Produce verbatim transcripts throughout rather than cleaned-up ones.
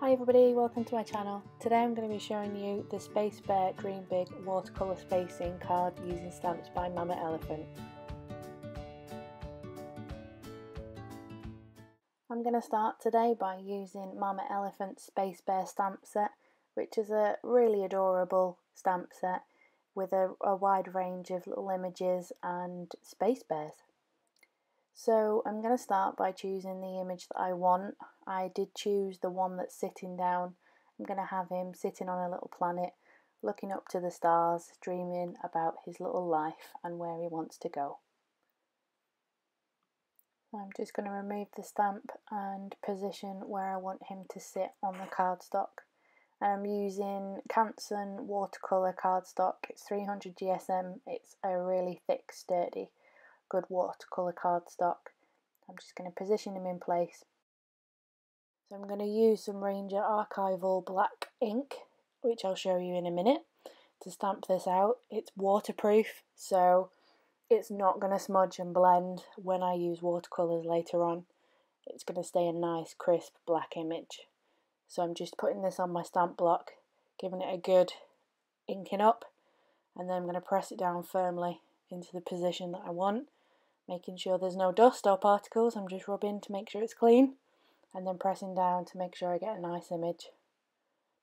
Hi everybody, welcome to my channel. Today I'm going to be showing you the Space Bear Dream Big watercolour spacing card using stamps by Mama Elephant. I'm going to start today by using Mama Elephant's Space Bear stamp set, which is a really adorable stamp set with a, a wide range of little images and space bears. So I'm going to start by choosing the image that I want. I did choose the one that's sitting down. I'm going to have him sitting on a little planet, looking up to the stars, dreaming about his little life and where he wants to go. I'm just going to remove the stamp and position where I want him to sit on the cardstock. And I'm using Canson watercolour cardstock. It's three hundred G S M. It's a really thick, sturdy, good watercolour cardstock. I'm just going to position him in place. So I'm going to use some Ranger Archival black ink, which I'll show you in a minute, to stamp this out. It's waterproof, so it's not going to smudge and blend when I use watercolours later on. It's going to stay a nice crisp black image. So I'm just putting this on my stamp block, giving it a good inking up, and then I'm going to press it down firmly into the position that I want, making sure there's no dust or particles. I'm just rubbing to make sure it's clean and then pressing down to make sure I get a nice image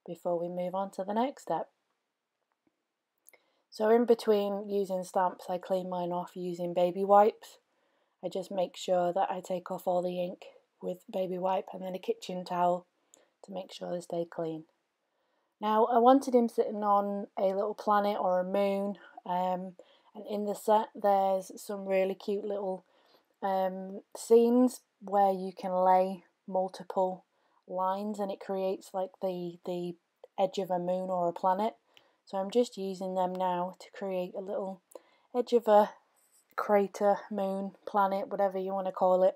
before we move on to the next step. So in between using stamps, I clean mine off using baby wipes. I just make sure that I take off all the ink with baby wipe and then a kitchen towel to make sure they stay clean. Now I wanted him sitting on a little planet or a moon, um, and in the set there's some really cute little um, scenes where you can lay multiple lines and it creates like the, the edge of a moon or a planet. So I'm just using them now to create a little edge of a crater, moon, planet, whatever you want to call it,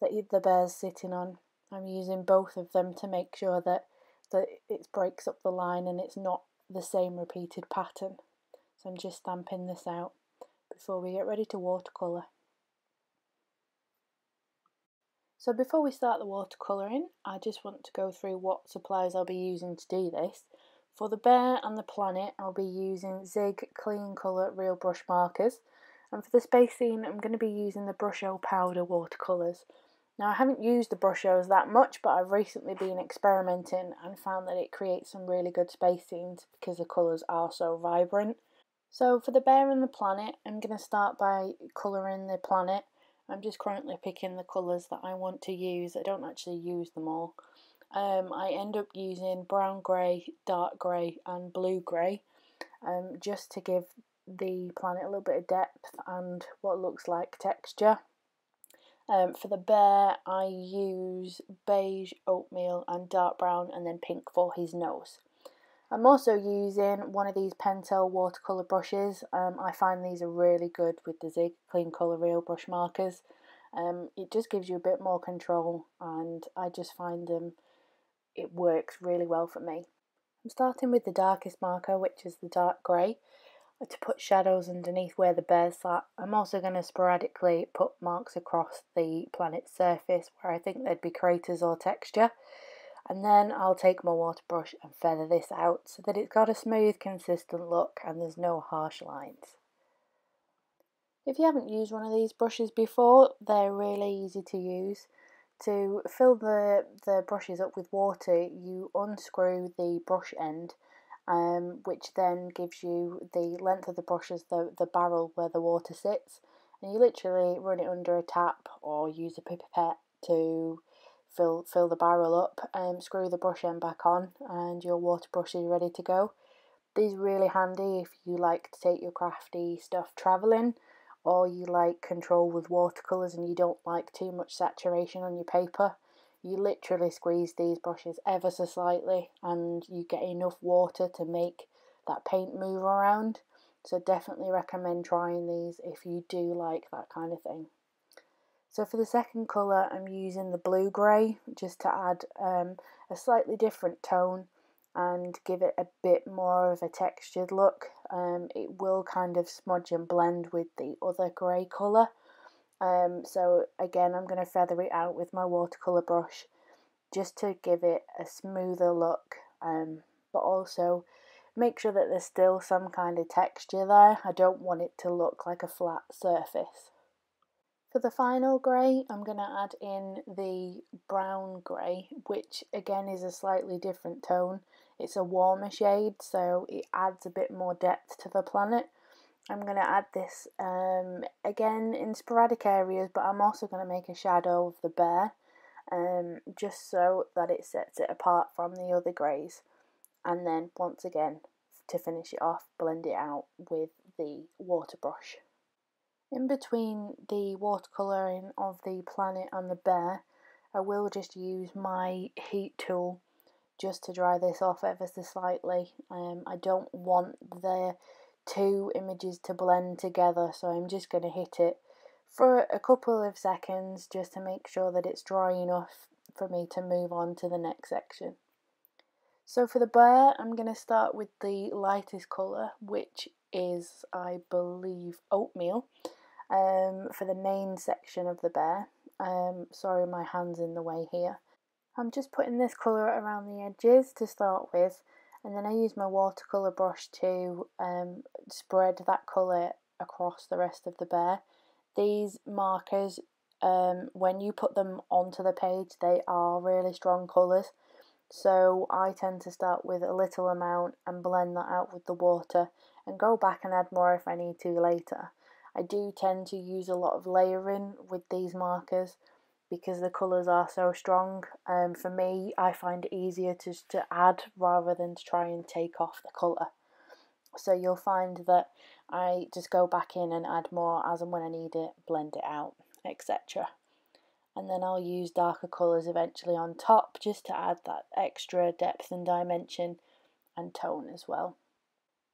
that the bear's sitting on. I'm using both of them to make sure that, that it breaks up the line and it's not the same repeated pattern. So I'm just stamping this out before we get ready to watercolour. So before we start the watercolouring, I just want to go through what supplies I'll be using to do this. For the bear and the planet, I'll be using Zig Clean Colour Real Brush Markers. And for the space scene, I'm going to be using the Brusho powder watercolours. Now I haven't used the Brushos that much, but I've recently been experimenting and found that it creates some really good space scenes because the colours are so vibrant. So for the bear and the planet, I'm going to start by colouring the planet. I'm just currently picking the colours that I want to use. I don't actually use them all. Um, I end up using brown grey, dark grey and blue grey um, just to give the planet a little bit of depth and what looks like texture. Um, for the bear, I use beige, oatmeal and dark brown and then pink for his nose. I'm also using one of these Pentel watercolour brushes. Um, I find these are really good with the Zig Clean Colour Real Brush Markers. Um, it just gives you a bit more control and I just find them, it works really well for me. I'm starting with the darkest marker, which is the dark grey, to put shadows underneath where the bear's sat. I'm also going to sporadically put marks across the planet's surface where I think there'd be craters or texture. And then I'll take my water brush and feather this out so that it's got a smooth, consistent look and there's no harsh lines. If you haven't used one of these brushes before, they're really easy to use. To fill the, the brushes up with water, you unscrew the brush end, um, which then gives you the length of the brush as the, the barrel where the water sits. And you literally run it under a tap or use a pipette to Fill, fill the barrel up, and um, screw the brush end back on and your water brush is ready to go. These are really handy if you like to take your crafty stuff travelling or you like control with watercolours and you don't like too much saturation on your paper. You literally squeeze these brushes ever so slightly and you get enough water to make that paint move around. So definitely recommend trying these if you do like that kind of thing. So for the second colour, I'm using the blue-grey just to add um, a slightly different tone and give it a bit more of a textured look. Um, it will kind of smudge and blend with the other grey colour. Um, so again, I'm going to feather it out with my watercolour brush. just to give it a smoother look, um, but also make sure that there's still some kind of texture there. I don't want it to look like a flat surface. For the final grey, I'm going to add in the brown grey, which again is a slightly different tone. It's a warmer shade, so it adds a bit more depth to the planet. I'm going to add this um, again in sporadic areas, but I'm also going to make a shadow of the bear, um, just so that it sets it apart from the other greys. And then once again, to finish it off, blend it out with the water brush. In between the watercolouring of the planet and the bear, I will just use my heat tool just to dry this off ever so slightly. Um, I don't want the two images to blend together, so I'm just going to hit it for a couple of seconds just to make sure that it's dry enough for me to move on to the next section. So for the bear, I'm going to start with the lightest colour, which is, I believe, oatmeal. Um, for the main section of the bear. Um, sorry, my hand's in the way here. I'm just putting this colour around the edges to start with, and then I use my watercolour brush to um, spread that colour across the rest of the bear. These markers, um, when you put them onto the page, they are really strong colours, so I tend to start with a little amount and blend that out with the water and go back and add more if I need to later. I do tend to use a lot of layering with these markers because the colours are so strong. Um, for me, I find it easier to, to add rather than to try and take off the colour. So you'll find that I just go back in and add more as and when I need it, blend it out, et cetera. And then I'll use darker colours eventually on top just to add that extra depth and dimension and tone as well.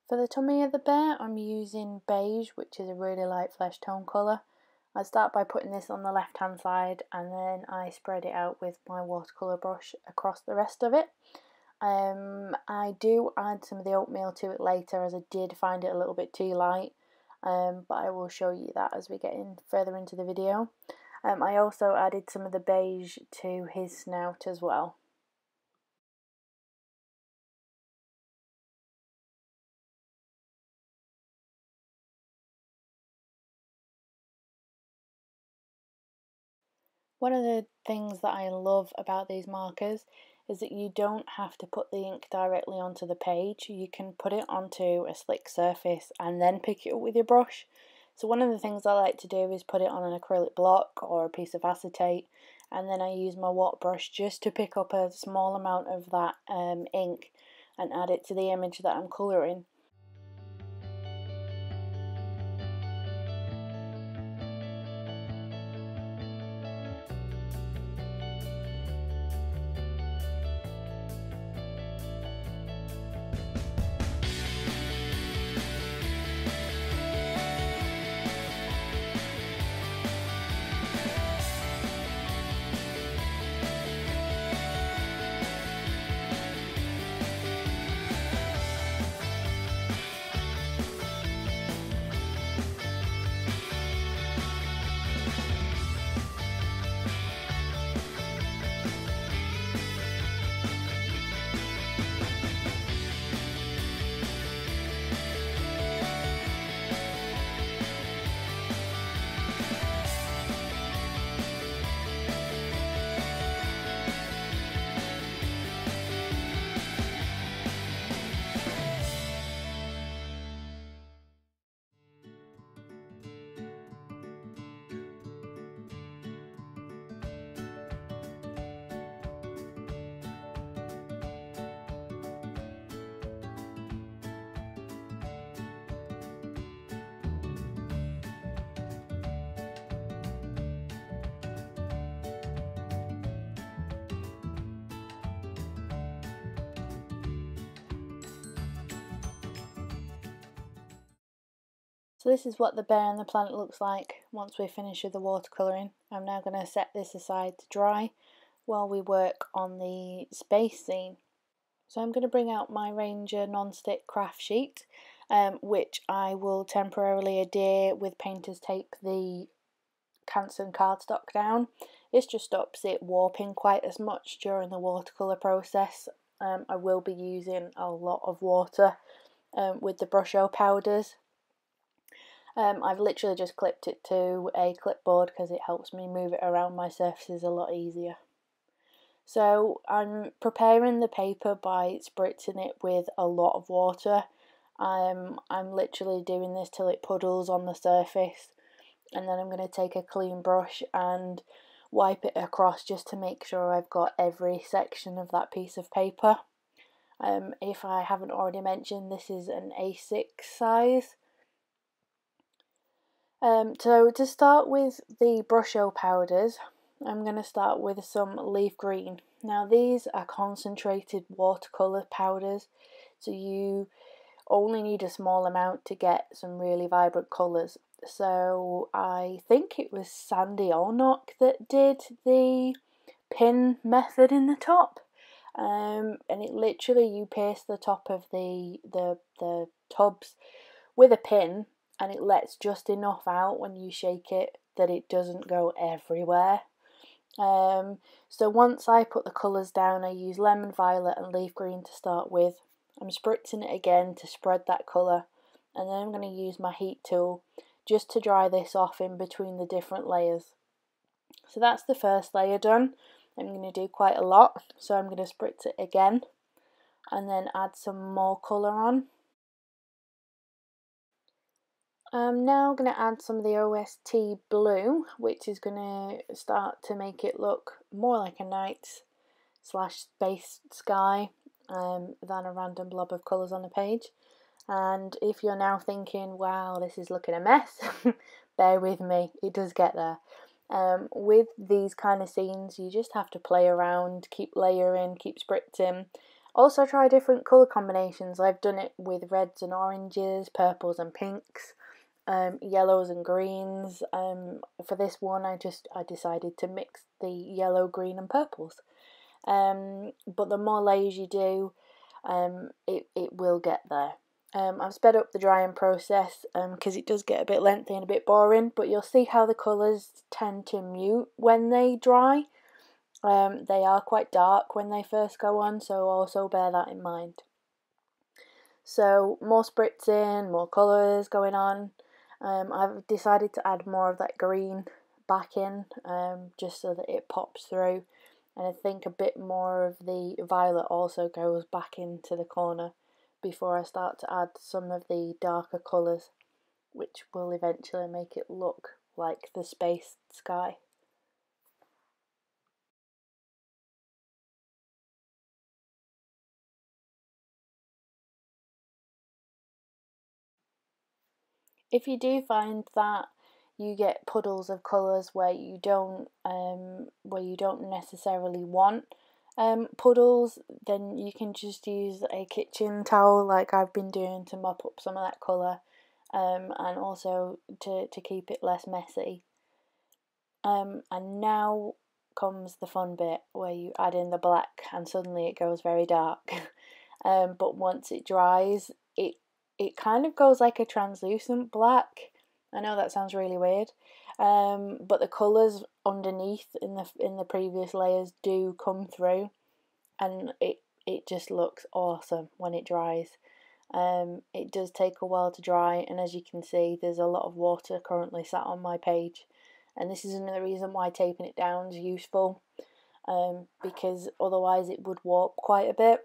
For the tummy of the bear, I'm using beige, which is a really light flesh tone colour. I start by putting this on the left hand side and then I spread it out with my watercolour brush across the rest of it. Um, I do add some of the oatmeal to it later as I did find it a little bit too light, um, but I will show you that as we get in further into the video. Um, I also added some of the beige to his snout as well. One of the things that I love about these markers is that you don't have to put the ink directly onto the page. You can put it onto a slick surface and then pick it up with your brush. So one of the things I like to do is put it on an acrylic block or a piece of acetate, and then I use my watt brush just to pick up a small amount of that um, ink and add it to the image that I'm colouring. So this is what the bear and the planet looks like once we finish with the watercolouring. I'm now going to set this aside to dry while we work on the space scene. So I'm going to bring out my Ranger non-stick craft sheet, um, which I will temporarily adhere with painter's tape the Canson cardstock down. This just stops it warping quite as much during the watercolour process. Um, I will be using a lot of water um, with the Brusho powders. Um, I've literally just clipped it to a clipboard because it helps me move it around my surfaces a lot easier. So I'm preparing the paper by spritzing it with a lot of water. Um, I'm literally doing this till it puddles on the surface, and then I'm going to take a clean brush and wipe it across just to make sure I've got every section of that piece of paper. Um, if I haven't already mentioned, this is an A six size. Um, so to start with the Brusho powders, I'm going to start with some leaf green. Now these are concentrated watercolour powders, so you only need a small amount to get some really vibrant colours. So I think it was Sandy Olnock that did the pin method in the top, um, and it literally, you pierce the top of the, the, the tubs with a pin, and it lets just enough out when you shake it that it doesn't go everywhere. Um, so once I put the colours down, I use lemon violet and leaf green to start with. I'm spritzing it again to spread that colour, and then I'm going to use my heat tool just to dry this off in between the different layers. So that's the first layer done. I'm going to do quite a lot, so I'm going to spritz it again and then add some more colour on. I'm now going to add some of the O S T blue, which is going to start to make it look more like a night slash space sky um, than a random blob of colours on a page. And if you're now thinking, wow, this is looking a mess, bear with me, it does get there. Um, with these kind of scenes, you just have to play around, keep layering, keep spritzing. Also try different colour combinations. I've done it with reds and oranges, purples and pinks. Um, yellows and greens. Um, for this one I just I decided to mix the yellow, green and purples, um, but the more layers you do, um, it, it will get there. Um, I've sped up the drying process because um, it does get a bit lengthy and a bit boring, but you'll see how the colours tend to mute when they dry. Um, they are quite dark when they first go on, so also bear that in mind. So more spritzing, more colours going on. Um, I've decided to add more of that green back in, um, just so that it pops through, and I think a bit more of the violet also goes back into the corner before I start to add some of the darker colours, which will eventually make it look like the space sky. If you do find that you get puddles of colours where you don't um, where you don't necessarily want um, puddles, then you can just use a kitchen towel like I've been doing to mop up some of that colour, um, and also to, to keep it less messy. Um, and now comes the fun bit where you add in the black and suddenly it goes very dark. um, but once it dries, it It kind of goes like a translucent black. I know that sounds really weird, um, but the colours underneath in the in the previous layers do come through, and it it just looks awesome when it dries. Um, it does take a while to dry, and as you can see, there's a lot of water currently sat on my page, and this is another reason why taping it down is useful, um, because otherwise it would warp quite a bit.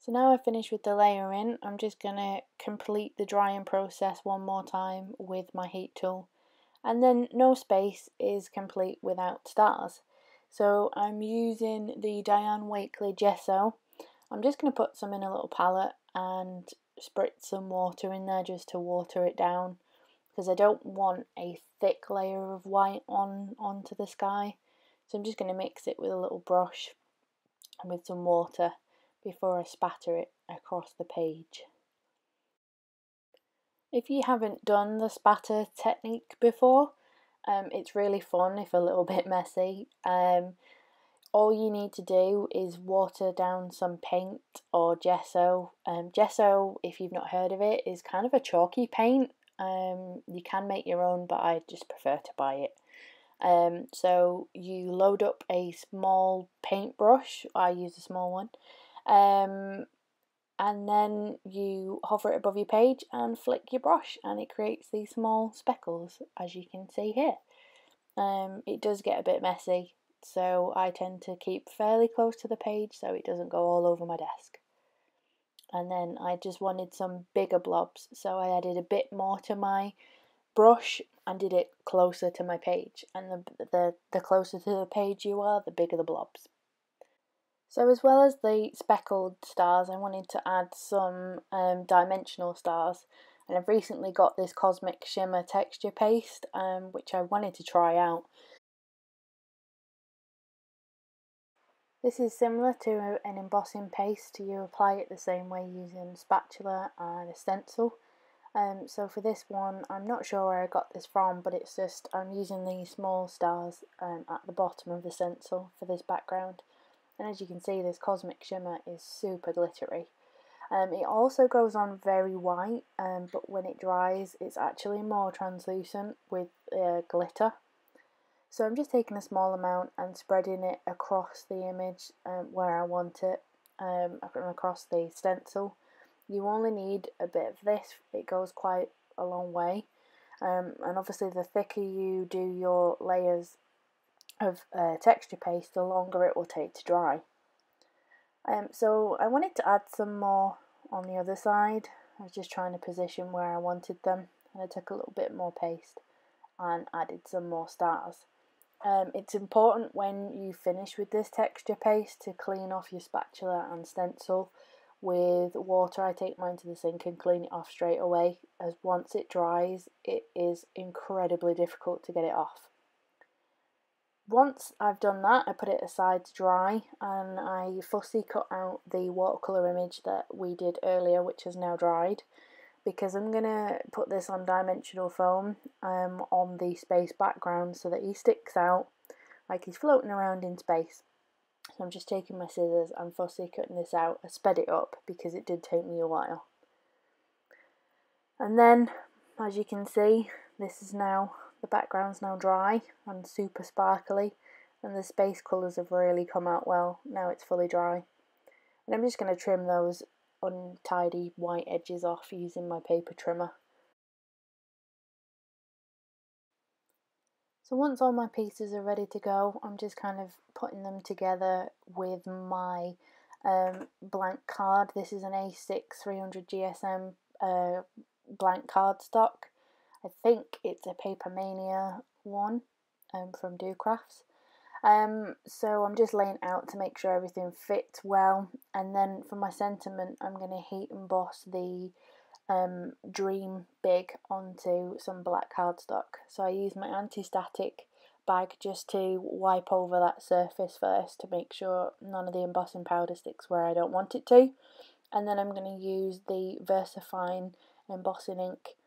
So now I've finished with the layering, I'm just going to complete the drying process one more time with my heat tool. And then no space is complete without stars. So I'm using the Diane Wakely gesso. I'm just going to put some in a little palette and spritz some water in there just to water it down, because I don't want a thick layer of white on onto the sky. So I'm just going to mix it with a little brush and with some water before I spatter it across the page. If you haven't done the spatter technique before, um, it's really fun if a little bit messy. Um, all you need to do is water down some paint or gesso. Um, gesso, if you've not heard of it, is kind of a chalky paint. Um, you can make your own, but I just prefer to buy it. Um, so you load up a small paintbrush. I use a small one. Um, and then you hover it above your page and flick your brush, and it creates these small speckles, as you can see here. Um, it does get a bit messy, so I tend to keep fairly close to the page so it doesn't go all over my desk. And then I just wanted some bigger blobs, so I added a bit more to my brush and did it closer to my page, and the, the, the closer to the page you are, the bigger the blobs. So as well as the speckled stars, I wanted to add some um, dimensional stars, and I've recently got this Cosmic Shimmer texture paste, um, which I wanted to try out. This is similar to an embossing paste. You apply it the same way using spatula and a stencil. Um, so for this one, I'm not sure where I got this from, but it's just I'm using these small stars um, at the bottom of the stencil for this background. And as you can see, this Cosmic Shimmer is super glittery. Um, it also goes on very white, um, but when it dries, it's actually more translucent with uh, glitter. So I'm just taking a small amount and spreading it across the image um, where I want it, um, across the stencil. You only need a bit of this, it goes quite a long way. Um, and obviously the thicker you do your layers of uh, texture paste, the longer it will take to dry. Um, so I wanted to add some more on the other side. I was just trying to position where I wanted them, and I took a little bit more paste and added some more stars. Um, it's important when you finish with this texture paste to clean off your spatula and stencil with water. I take mine to the sink and clean it off straight away, as once it dries it is incredibly difficult to get it off. Once I've done that, I put it aside to dry, and I fussy cut out the watercolour image that we did earlier, which has now dried, because I'm going to put this on dimensional foam um, on the space background so that he sticks out like he's floating around in space. So I'm just taking my scissors and fussy cutting this out. I sped it up because it did take me a while. And then, as you can see, this is now... the background's now dry and super sparkly, and the space colours have really come out well. Now it's fully dry. And I'm just going to trim those untidy white edges off using my paper trimmer. So once all my pieces are ready to go, I'm just kind of putting them together with my um, blank card. This is an A six three hundred G S M uh, blank card stock. I think it's a Paper Mania one um, from Do Crafts. Um, so I'm just laying out to make sure everything fits well. And then for my sentiment, I'm going to heat emboss the um, Dream Big onto some black cardstock. So I use my anti-static bag just to wipe over that surface first to make sure none of the embossing powder sticks where I don't want it to. And then I'm going to use the Versafine embossing ink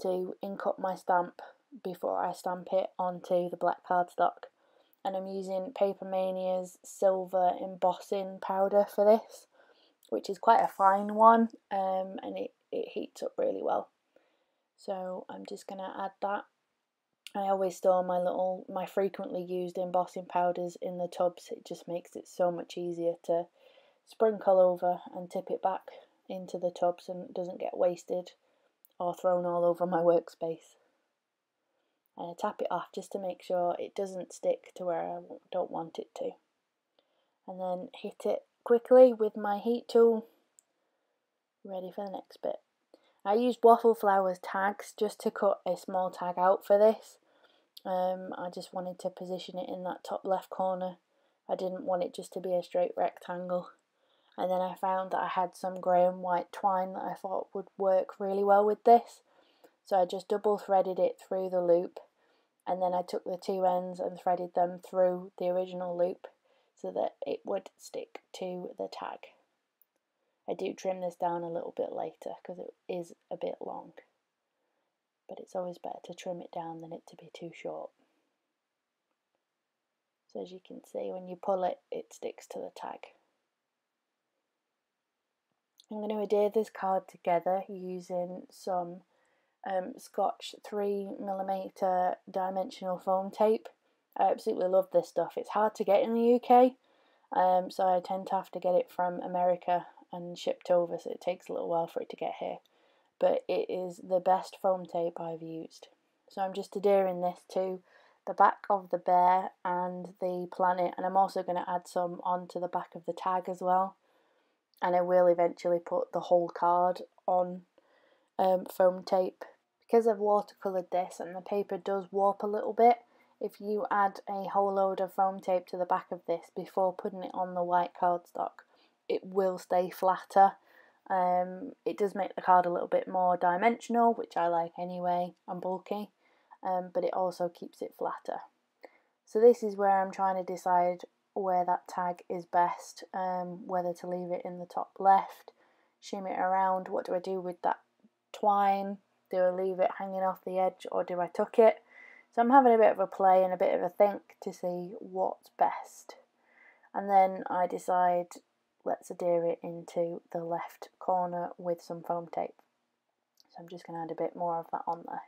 to ink up my stamp before I stamp it onto the black cardstock. And I'm using Paper Mania's silver embossing powder for this, which is quite a fine one, um, and it, it heats up really well. So I'm just going to add that. I always store my little, my frequently used embossing powders in the tubs. It just makes it so much easier to sprinkle over and tip it back into the tubs, and it doesn't get wasted or thrown all over my workspace. And I tap it off just to make sure it doesn't stick to where I don't want it to. And then hit it quickly with my heat tool ready for the next bit. I used Waffle Flower's tags just to cut a small tag out for this. Um, I just wanted to position it in that top left corner. I didn't want it just to be a straight rectangle. And then I found that I had some grey and white twine that I thought would work really well with this. So I just double threaded it through the loop, and then I took the two ends and threaded them through the original loop so that it would stick to the tag. I do trim this down a little bit later because it is a bit long, but it's always better to trim it down than it to be too short. So as you can see, when you pull it, it sticks to the tag. I'm going to adhere this card together using some um, Scotch three millimeter dimensional foam tape. I absolutely love this stuff. It's hard to get in the U K, um, so I tend to have to get it from America and shipped over, so it takes a little while for it to get here. But it is the best foam tape I've used. So I'm just adhering this to the back of the bear and the planet, and I'm also going to add some onto the back of the tag as well. And I will eventually put the whole card on um, foam tape. Because I've watercoloured this and the paper does warp a little bit, if you add a whole load of foam tape to the back of this before putting it on the white cardstock, it will stay flatter. Um, it does make the card a little bit more dimensional, which I like anyway, and bulky, um, but it also keeps it flatter. So this is where I'm trying to decide where that tag is best, um, whether to leave it in the top left, shim it around, what do I do with that twine, do I leave it hanging off the edge or do I tuck it? So I'm having a bit of a play and a bit of a think to see what's best. And then I decide, let's adhere it into the left corner with some foam tape. So I'm just going to add a bit more of that on there.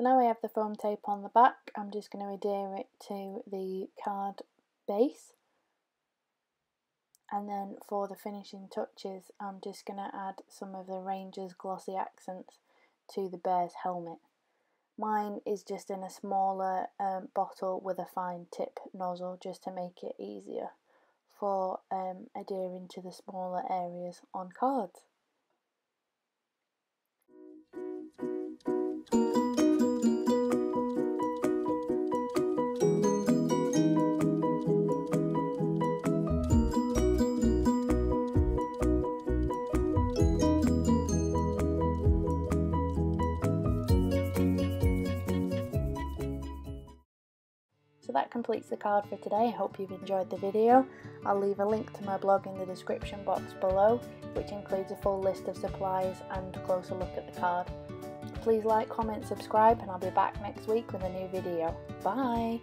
So now I have the foam tape on the back, I'm just going to adhere it to the card base. And then for the finishing touches, I'm just going to add some of the Ranger's Glossy Accents to the bear's helmet. Mine is just in a smaller um, bottle with a fine tip nozzle just to make it easier for um, adhering to the smaller areas on cards. So that completes the card for today. I hope you've enjoyed the video. I'll leave a link to my blog in the description box below, which includes a full list of supplies and a closer look at the card. Please like, comment, subscribe, and I'll be back next week with a new video. Bye!